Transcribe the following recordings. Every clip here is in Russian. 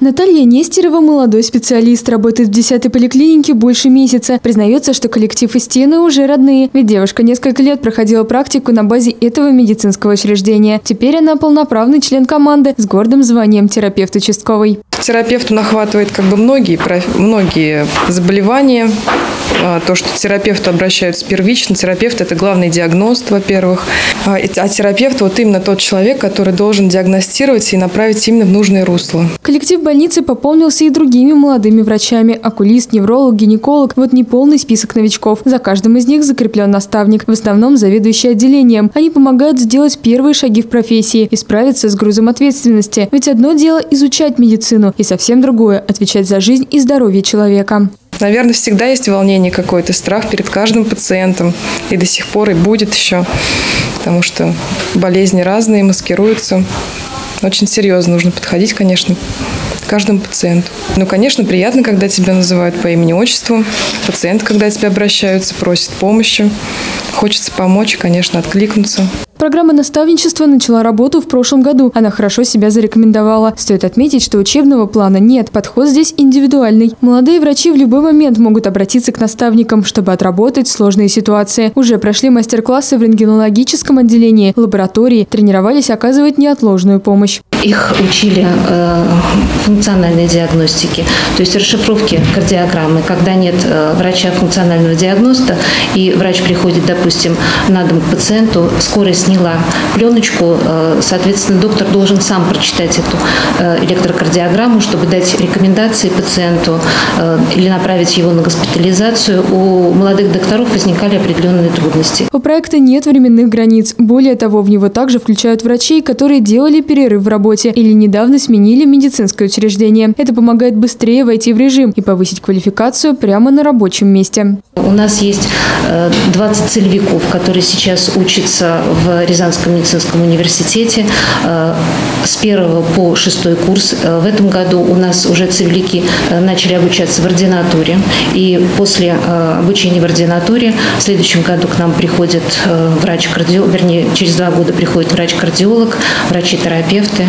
Наталья Нестерова – молодой специалист, работает в 10-й поликлинике больше месяца. Признается, что коллектив и стены уже родные, ведь девушка несколько лет проходила практику на базе этого медицинского учреждения. Теперь она полноправный член команды с гордым званием терапевт участковый. Терапевту нахватывает многие заболевания. То, что к терапевту обращаются первично, терапевт – это главный диагност, во-первых. А терапевт – вот именно тот человек, который должен диагностировать и направить именно в нужное русло. Коллектив больницы пополнился и другими молодыми врачами – окулист, невролог, гинеколог. Вот неполный список новичков. За каждым из них закреплен наставник, в основном заведующий отделением. Они помогают сделать первые шаги в профессии и справиться с грузом ответственности. Ведь одно дело – изучать медицину, и совсем другое – отвечать за жизнь и здоровье человека. Наверное, всегда есть волнение какое-то, страх перед каждым пациентом. И до сих пор и будет еще, потому что болезни разные, маскируются. Очень серьезно нужно подходить, конечно, к каждому пациенту. Ну, конечно, приятно, когда тебя называют по имени-отчеству. Пациент, когда тебя обращаются, просит помощи. Хочется помочь, конечно, откликнуться. Программа наставничества начала работу в прошлом году. Она хорошо себя зарекомендовала. Стоит отметить, что учебного плана нет. Подход здесь индивидуальный. Молодые врачи в любой момент могут обратиться к наставникам, чтобы отработать сложные ситуации. Уже прошли мастер-классы в рентгенологическом отделении, лаборатории, тренировались оказывать неотложную помощь. Их учили функциональной диагностике, то есть расшифровки кардиограммы. Когда нет врача функционального диагноста, и врач приходит, допустим, на дом к пациенту, скорая сняла пленочку, соответственно, доктор должен сам прочитать эту электрокардиограмму, чтобы дать рекомендации пациенту или направить его на госпитализацию. У молодых докторов возникали определенные трудности. У проекта нет временных границ. Более того, в него также включают врачей, которые делали перерыв в работе или недавно сменили медицинское учреждение. Это помогает быстрее войти в режим и повысить квалификацию прямо на рабочем месте. У нас есть 20 цельвиков, которые сейчас учатся в Рязанском медицинском университете с 1 по 6 курс. В этом году у нас уже цельвики начали обучаться в ординатуре. И после обучения в ординатуре в следующем году к нам приходит врач-кардиолог, вернее, через 2 года приходит врач-кардиолог, врачи-терапевты.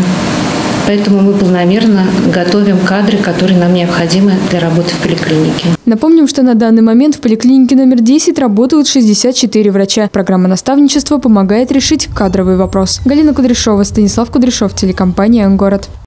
Поэтому мы планомерно готовим кадры, которые нам необходимы для работы в поликлинике. Напомним, что на данный момент в поликлинике номер 10 работают 64 врача. Программа наставничества помогает решить кадровый вопрос. Галина Кудряшова, Станислав Кудряшов, телекомпания «Город».